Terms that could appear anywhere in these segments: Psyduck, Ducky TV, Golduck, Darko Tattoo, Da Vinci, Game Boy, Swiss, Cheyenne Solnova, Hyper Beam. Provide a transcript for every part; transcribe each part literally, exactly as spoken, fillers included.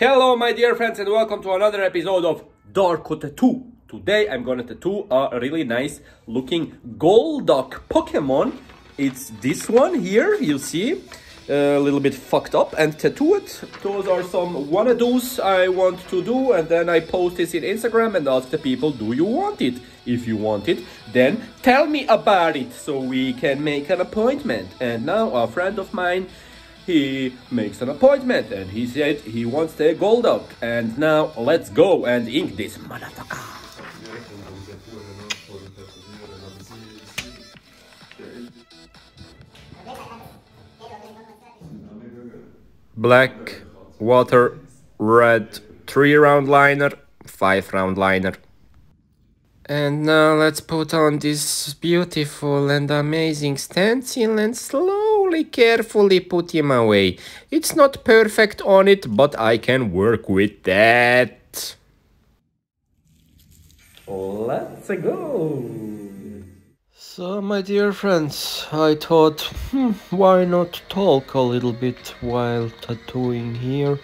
Hello my dear friends and welcome to another episode of Darko Tattoo. Today I'm gonna tattoo a really nice looking Golduck Pokemon. It's this one here, you see, a little bit fucked up, and tattoo it. Those are some wanna-dos I want to do, and then I post this in Instagram and ask the people, do you want it? If you want it, then tell me about it so we can make an appointment. And now a friend of mine, he makes an appointment and he said he wants a Golduck. And now let's go and ink this motherfucker. Black, water, red, three round liner, five round liner. And now let's put on this beautiful and amazing stencil and slow. Carefully put him away. It's not perfect on it, but I can work with that. Let's go. So my dear friends, I thought, hmm, why not talk a little bit while tattooing here.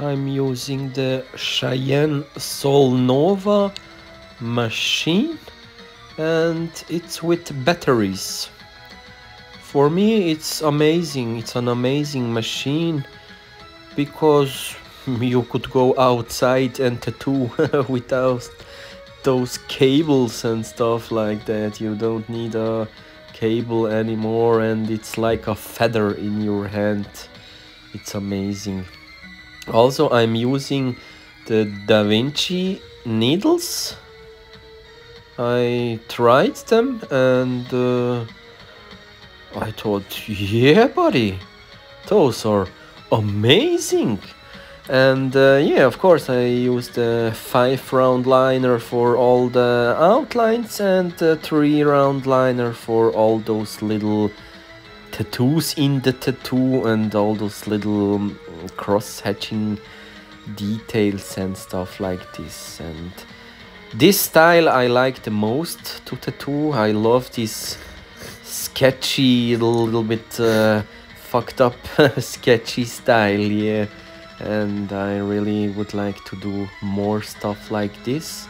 I'm using the Cheyenne Solnova machine and it's with batteries. For me it's amazing, it's an amazing machine because you could go outside and tattoo without those cables and stuff like that. You don't need a cable anymore and it's like a feather in your hand. It's amazing. Also I'm using the Da Vinci needles. I tried them and uh, I thought, yeah buddy, those are amazing. And uh, yeah, of course I used the five round liner for all the outlines and the three round liner for all those little tattoos in the tattoo and all those little cross hatching details and stuff like this. And this style I like the most to tattoo. I love this sketchy, a little bit uh, fucked up sketchy style, yeah. And I really would like to do more stuff like this.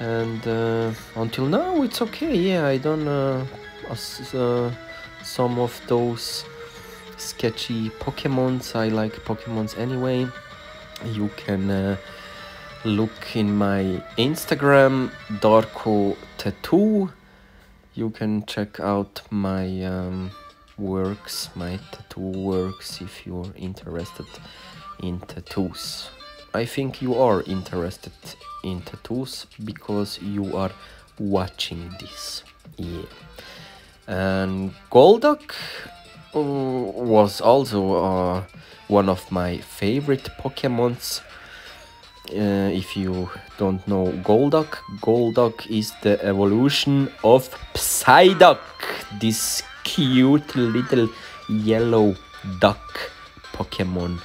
And uh, until now it's okay, yeah. I done uh, uh, some of those sketchy Pokemons. I like Pokemons anyway. You can uh, look in my Instagram, Darko Tattoo. You can check out my um, works, my tattoo works, if you're interested in tattoos. I think you are interested in tattoos because you are watching this. Yeah. And Golduck uh, was also uh, one of my favorite Pokémons. Uh, if you don't know Golduck, Golduck is the evolution of Psyduck, this cute little yellow duck Pokemon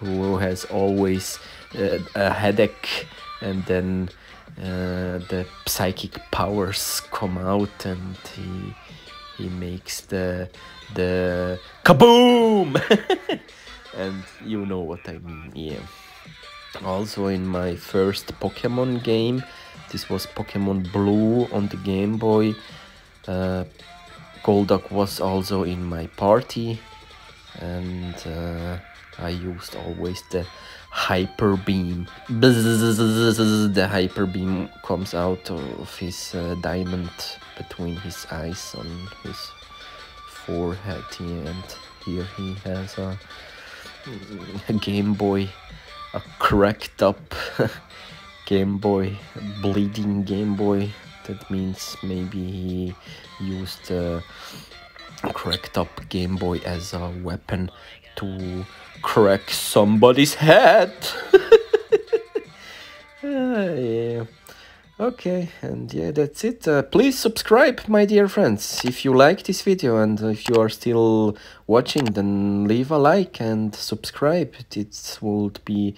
who has always uh, a headache, and then uh, the psychic powers come out and he, he makes the, the kaboom! And you know what I mean, yeah. Also in my first Pokemon game, this was Pokemon Blue on the Game Boy, uh, Golduck was also in my party, and uh, I used always the Hyper Beam. The Hyper Beam comes out of his uh, diamond between his eyes on his forehead, and here he has a, a Game Boy. A cracked up Game Boy, bleeding Game Boy. That means maybe he used a cracked up Game Boy as a weapon to crack somebody's head. uh, yeah. Okay, and yeah, that's it. Uh, please subscribe, my dear friends, if you like this video, and if you are still watching, then leave a like and subscribe. It would be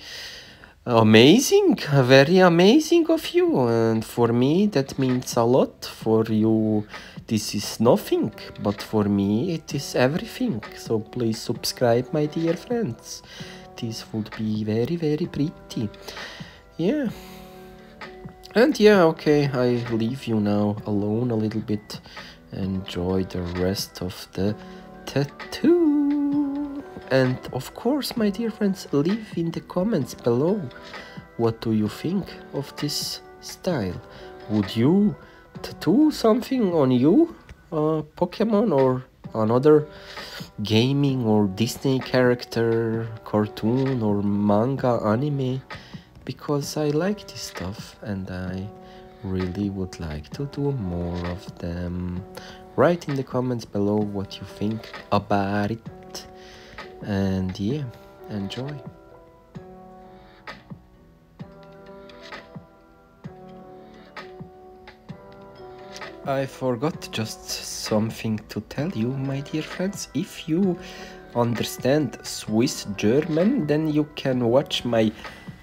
amazing, very amazing of you, and for me that means a lot. For you this is nothing, but for me it is everything. So please subscribe, my dear friends. This would be very, very pretty. Yeah. And yeah, okay, I leave you now alone a little bit. Enjoy the rest of the tattoo. And of course, my dear friends, leave in the comments below, what do you think of this style? Would you tattoo something on you? Uh, Pokemon or another gaming or Disney character, cartoon or manga, anime? Because I like this stuff and I really would like to do more of them. Write in the comments below what you think about it. And yeah, enjoy. I forgot just something to tell you, my dear friends. If you understand Swiss German, then you can watch my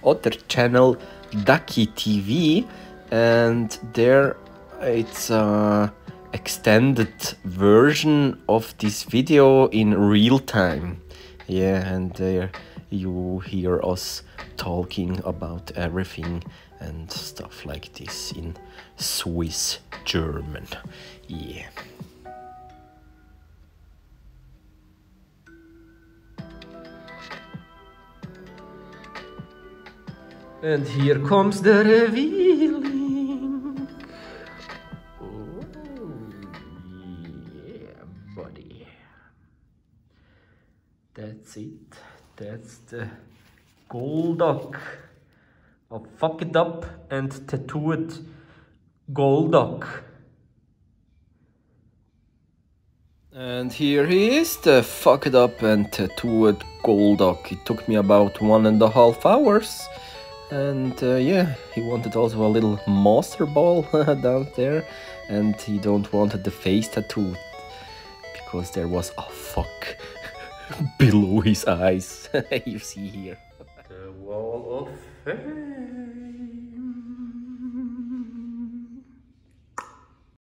other channel, Ducky T V, and there it's an extended version of this video in real time. Yeah, and there you hear us talking about everything and stuff like this in Swiss German. Yeah. And here comes the revealing. Oh, yeah, buddy. That's it. That's the Golduck. I fuck it up and tattoo it Golduck. And here he is, the fuck it up and tattoo it Golduck. It took me about one and a half hours. And uh, yeah, he wanted also a little monster ball down there, and he don't wanted the face tattoo because there was a fuck below his eyes. You see here. The wall of fame.